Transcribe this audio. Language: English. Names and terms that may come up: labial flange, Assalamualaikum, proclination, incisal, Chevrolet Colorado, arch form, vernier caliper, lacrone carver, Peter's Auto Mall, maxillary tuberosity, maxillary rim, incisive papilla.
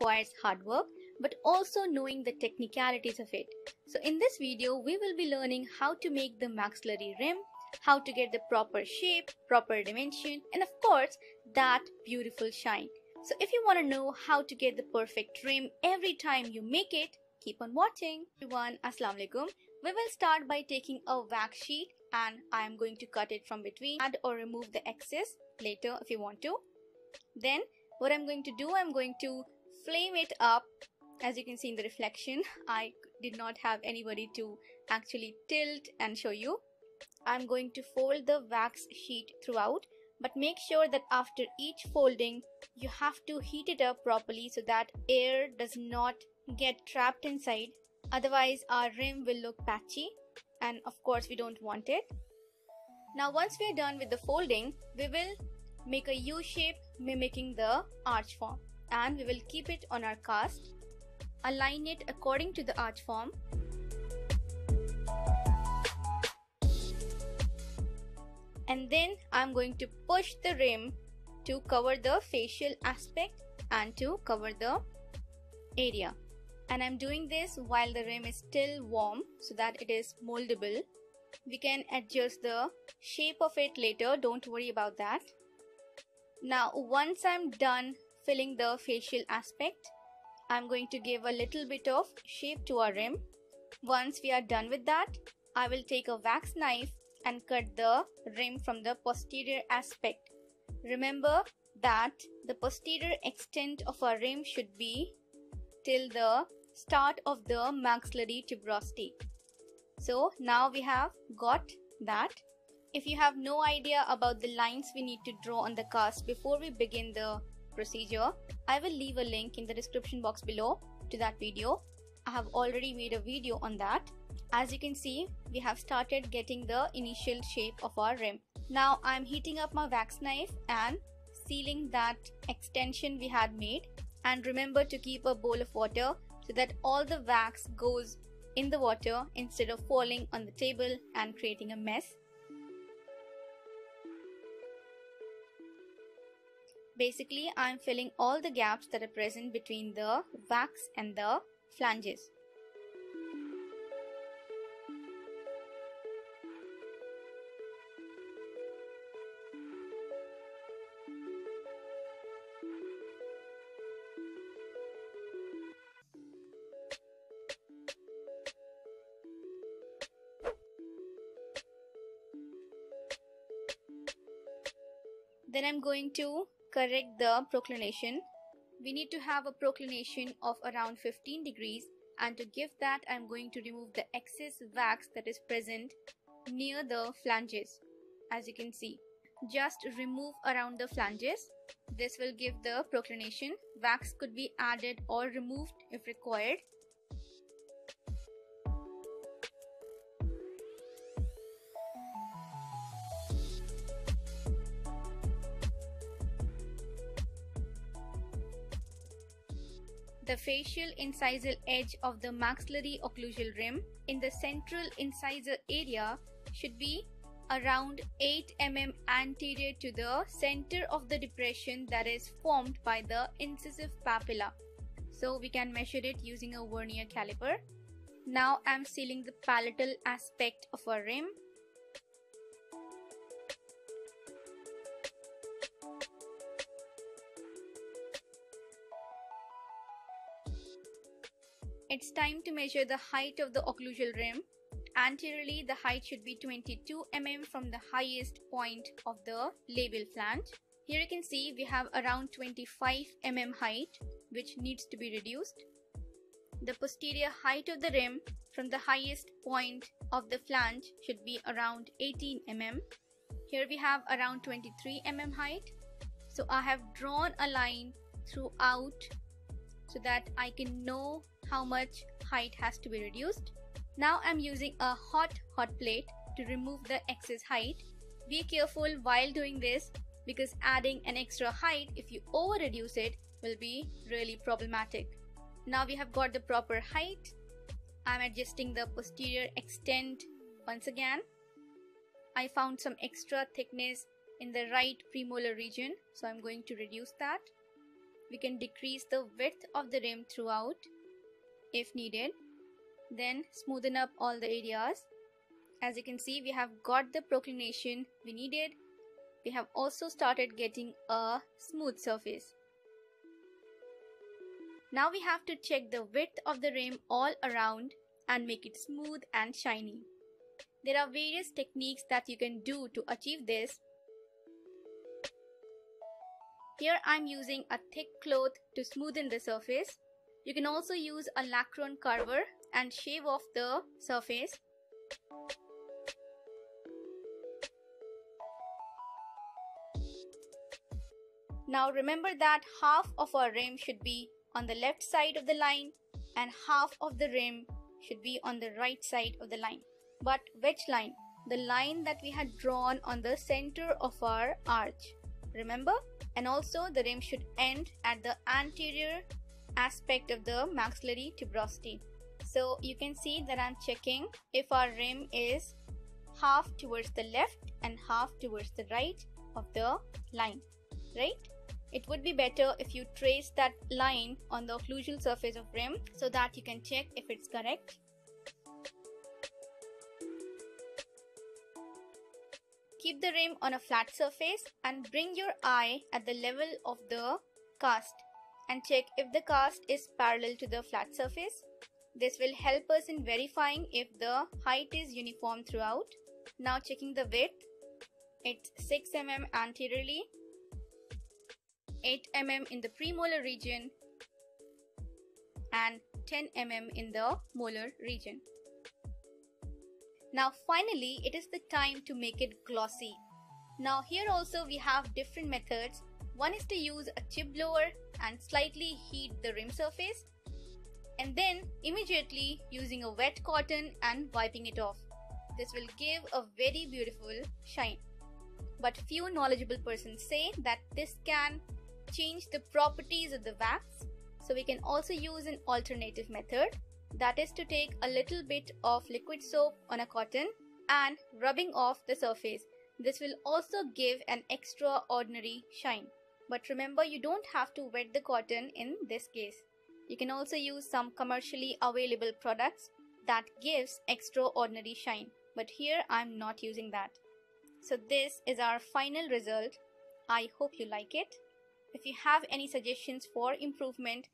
requires hard work but also knowing the technicalities of it. So in this video, we will be learning how to make the maxillary rim, how to get the proper shape, proper dimension, and of course, that beautiful shine. So if you want to know how to get the perfect rim every time you make it, keep on watching. Everyone, Assalamualaikum. We will start by taking a wax sheet and I am going to cut it from between. Add or remove the excess later if you want to. Then what I'm going to do, I'm going to flame it up. As you can see in the reflection, I did not have anybody to actually tilt and show you. I'm going to fold the wax sheet throughout, but make sure that after each folding, you have to heat it up properly so that air does not get trapped inside. Otherwise, our rim will look patchy and of course we don't want it. Now once we are done with the folding, we will make a U shape mimicking the arch form and we will keep it on our cast. Align it according to the arch form. And then I'm going to push the rim to cover the facial aspect and to cover the area. And I'm doing this while the rim is still warm so that it is moldable. We can adjust the shape of it later, don't worry about that. Now once I'm done filling the facial aspect, I'm going to give a little bit of shape to our rim. Once we are done with that, I will take a wax knife and cut the rim from the posterior aspect. Remember that the posterior extent of our rim should be till the start of the maxillary tuberosity. So now we have got that. If you have no idea about the lines we need to draw on the cast before we begin the procedure, I will leave a link in the description box below to that video. I have already made a video on that. As you can see, we have started getting the initial shape of our rim. Now I'm heating up my wax knife and sealing that extension we had made. And remember to keep a bowl of water so that all the wax goes in the water instead of falling on the table and creating a mess. Basically, I'm filling all the gaps that are present between the wax and the flanges. Then I'm going to correct the proclination. We need to have a proclination of around 15 degrees, and to give that, I'm going to remove the excess wax that is present near the flanges. As you can see, just remove around the flanges. This will give the proclination. Wax could be added or removed if required. The facial incisal edge of the maxillary occlusal rim in the central incisor area should be around 8 mm anterior to the center of the depression that is formed by the incisive papilla. So we can measure it using a vernier caliper. Now I'm sealing the palatal aspect of our rim. It's time to measure the height of the occlusal rim. Anteriorly, the height should be 22 mm from the highest point of the labial flange. Here you can see we have around 25 mm height, which needs to be reduced. The posterior height of the rim from the highest point of the flange should be around 18 mm. Here we have around 23 mm height. So I have drawn a line throughout so that I can know how much height has to be reduced. Now I'm using a hot plate to remove the excess height. Be careful while doing this because adding an extra height, if you over reduce it, will be really problematic. Now we have got the proper height. I'm adjusting the posterior extent once again. I found some extra thickness in the right premolar region, so I'm going to reduce that. we can decrease the width of the rim throughout if needed, then smoothen up all the areas. As you can see, we have got the proclination we needed. We have also started getting a smooth surface. Now we have to check the width of the rim all around and make it smooth and shiny. There are various techniques that you can do to achieve this. Here I am using a thick cloth to smoothen the surface. You can also use a lacrone carver and shave off the surface. Now remember that half of our rim should be on the left side of the line and half of the rim should be on the right side of the line. But which line? The line that we had drawn on the center of our arch. Remember? And also the rim should end at the anterior aspect of the maxillary tuberosity. So you can see that I'm checking if our rim is half towards the left and half towards the right of the line, right? It would be better if you trace that line on the occlusal surface of rim so that you can check if it's correct. Keep the rim on a flat surface and bring your eye at the level of the cast and check if the cast is parallel to the flat surface. This will help us in verifying if the height is uniform throughout. Now checking the width, it's 6 mm anteriorly, 8 mm in the premolar region and 10 mm in the molar region. Now finally, it is the time to make it glossy. Now here also we have different methods. One is to use a chip blower and slightly heat the rim surface and then immediately using a wet cotton and wiping it off. This will give a very beautiful shine. But few knowledgeable persons say that this can change the properties of the wax. So we can also use an alternative method. That is to take a little bit of liquid soap on a cotton and rubbing off the surface. This will also give an extraordinary shine. But remember, you don't have to wet the cotton in this case. You can also use some commercially available products that gives extraordinary shine. But here I'm not using that. So this is our final result. I hope you like it. If you have any suggestions for improvement,